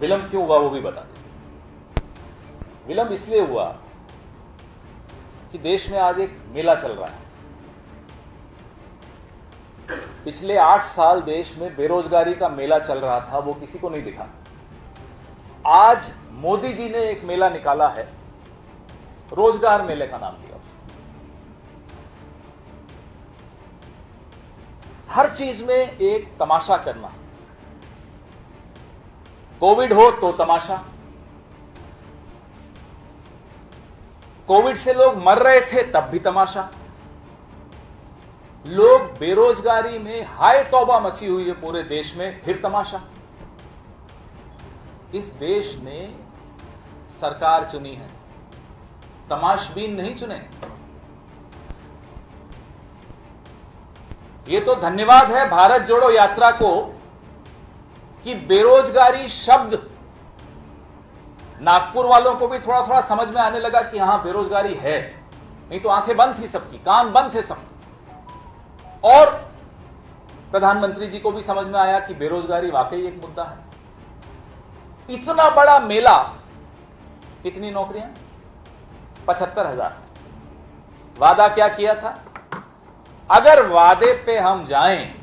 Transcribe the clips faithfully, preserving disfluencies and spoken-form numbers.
विलंब क्यों हुआ वो भी बता देते। विलंब इसलिए हुआ कि देश में आज एक मेला चल रहा है। पिछले आठ साल देश में बेरोजगारी का मेला चल रहा था, वो किसी को नहीं दिखा। आज मोदी जी ने एक मेला निकाला है, रोजगार मेले का नाम दिया उसको। हर चीज में एक तमाशा करना, कोविड हो तो तमाशा। कोविड से लोग मर रहे थे तब भी तमाशा। लोग बेरोजगारी में हाय तौबा मची हुई है पूरे देश में, फिर तमाशा। इस देश ने सरकार चुनी है, तमाशबीन नहीं चुने। ये तो धन्यवाद है भारत जोड़ो यात्रा को कि बेरोजगारी शब्द नागपुर वालों को भी थोड़ा थोड़ा समझ में आने लगा कि हां बेरोजगारी है, नहीं तो आंखें बंद थी सबकी, कान बंद थे सबकी। और प्रधानमंत्री जी को भी समझ में आया कि बेरोजगारी वाकई एक मुद्दा है। इतना बड़ा मेला, कितनी नौकरियां? पचहत्तर हजार। वादा क्या किया था? अगर वादे पे हम जाएं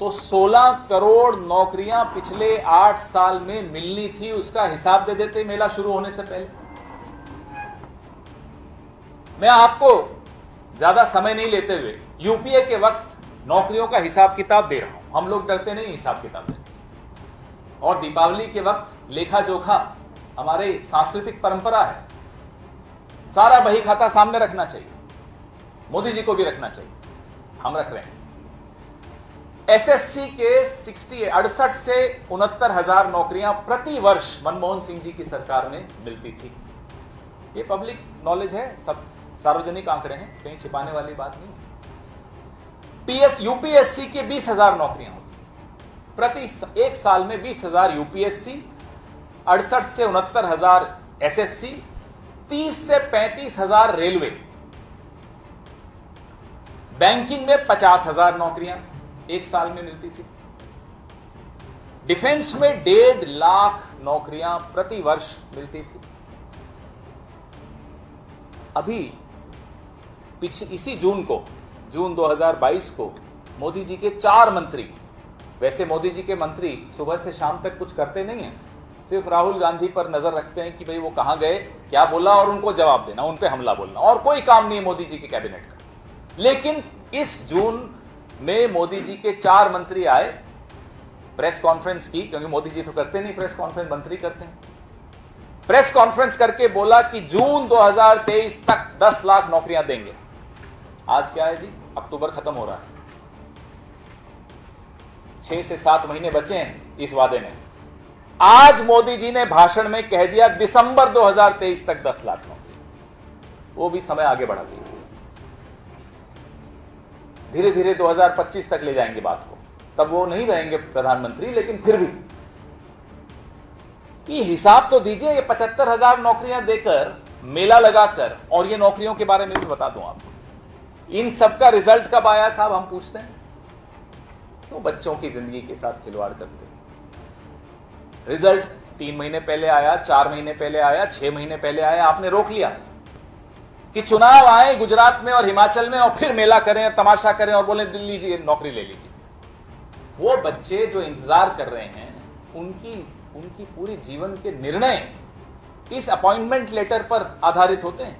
तो सोलह करोड़ नौकरियां पिछले आठ साल में मिलनी थी, उसका हिसाब दे देते मेला शुरू होने से पहले। मैं आपको ज्यादा समय नहीं लेते हुए यूपीए के वक्त नौकरियों का हिसाब किताब दे रहा हूं। हम लोग डरते नहीं हिसाब किताब देने से। और दीपावली के वक्त लेखा जोखा हमारे सांस्कृतिक परंपरा है, सारा बही खाता सामने रखना चाहिए, मोदी जी को भी रखना चाहिए, हम रख रहे हैं। एसएससी के सिक्सटी अड़सठ से उनहत्तर हजार नौकरियां प्रति वर्ष मनमोहन सिंह जी की सरकार में मिलती थी। ये पब्लिक नॉलेज है, सब सार्वजनिक आंकड़े हैं, कहीं छिपाने वाली बात नहीं है। यूपीएससी के बीस हजार नौकरियां होती थी प्रति एक साल में। बीस हजार यूपीएससी, अड़सठ से उनहत्तर हजार एसएससी, तीस से पैंतीस हजार रेलवे, बैंकिंग में पचास हजार नौकरियां एक साल में मिलती थी। डिफेंस में डेढ़ लाख नौकरियां प्रति वर्ष मिलती थी। अभी पिछले इसी जून को जून दो हजार बाईस को मोदी जी के चार मंत्री, वैसे मोदी जी के मंत्री सुबह से शाम तक कुछ करते नहीं हैं, सिर्फ राहुल गांधी पर नजर रखते हैं कि भाई वो कहाँ गए, क्या बोला, और उनको जवाब देना, उन पे हमला बोलना, और कोई काम नहीं है मोदी जी के कैबिनेट का। लेकिन इस जून में मोदी जी के चार मंत्री आए, प्रेस कॉन्फ्रेंस की, क्योंकि मोदी जी तो करते नहीं प्रेस कॉन्फ्रेंस, मंत्री करते हैं। प्रेस कॉन्फ्रेंस करके बोला कि जून दो हजार तेईस तक दस लाख नौकरियां देंगे। आज क्या है जी, अक्टूबर खत्म हो रहा है, छह से सात महीने बचे हैं इस वादे में। आज मोदी जी ने भाषण में कह दिया दिसंबर दो हजार तेईस तक दस लाख नौकरी, वो भी समय आगे बढ़ा दिया, धीरे धीरे दो हजार पच्चीस तक ले जाएंगे बात को। तब वो नहीं रहेंगे प्रधानमंत्री, लेकिन फिर भी ये हिसाब तो दीजिए। ये पचहत्तर हजार नौकरियां देकर, मेला लगाकर, और ये नौकरियों के बारे में भी बता दूं आपको, इन सबका रिजल्ट कब आया साहब, हम पूछते हैं। क्यों बच्चों की जिंदगी के साथ खिलवाड़ करते हैं? रिजल्ट तीन महीने पहले आया, चार महीने पहले आया, छह महीने पहले आया, आपने रोक लिया कि चुनाव आए गुजरात में और हिमाचल में और फिर मेला करें और तमाशा करें और बोले दिल्ली जी नौकरी ले लीजिए। वो बच्चे जो इंतजार कर रहे हैं, उनकी उनकी पूरी जीवन के निर्णय इस अपॉइंटमेंट लेटर पर आधारित होते हैं।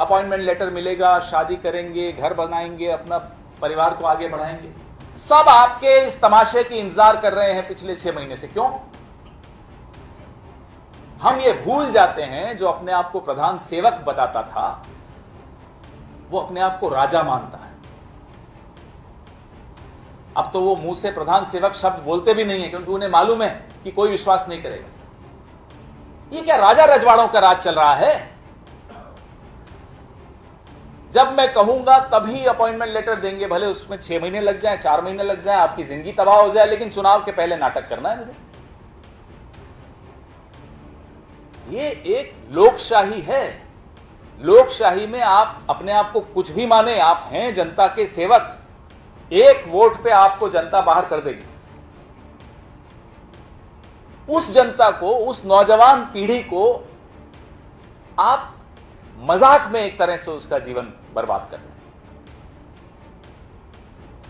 अपॉइंटमेंट लेटर मिलेगा, शादी करेंगे, घर बनाएंगे, अपना परिवार को आगे बढ़ाएंगे, सब आपके इस तमाशे की इंतजार कर रहे हैं पिछले छह महीने से। क्यों? हम ये भूल जाते हैं, जो अपने आप को प्रधान सेवक बताता था वो अपने आप को राजा मानता है। अब तो वो मुंह से प्रधान सेवक शब्द बोलते भी नहीं है, क्योंकि उन्हें मालूम है कि कोई विश्वास नहीं करेगा। ये क्या राजा रजवाड़ों का राज चल रहा है? जब मैं कहूंगा तभी अपॉइंटमेंट लेटर देंगे, भले उसमें छह महीने लग जाए, चार महीने लग जाए, आपकी जिंदगी तबाह हो जाए, लेकिन चुनाव के पहले नाटक करना है मुझे। ये एक लोकशाही है। लोकशाही में आप अपने आप को कुछ भी माने, आप हैं जनता के सेवक। एक वोट पे आपको जनता बाहर कर देगी। उस जनता को, उस नौजवान पीढ़ी को आप मजाक में एक तरह से उसका जीवन बर्बाद कर रहे हैं।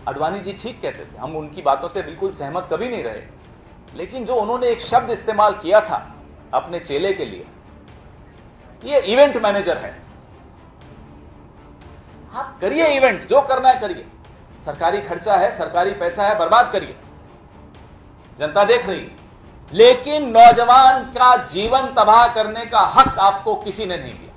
अडवाणी जी ठीक कहते थे, हम उनकी बातों से बिल्कुल सहमत कभी नहीं रहे, लेकिन जो उन्होंने एक शब्द इस्तेमाल किया था अपने चेले के लिए, ये इवेंट मैनेजर है, आप करिए इवेंट, जो करना है करिए, सरकारी खर्चा है, सरकारी पैसा है, बर्बाद करिए, जनता देख रही है, लेकिन नौजवान का जीवन तबाह करने का हक आपको किसी ने नहीं दिया।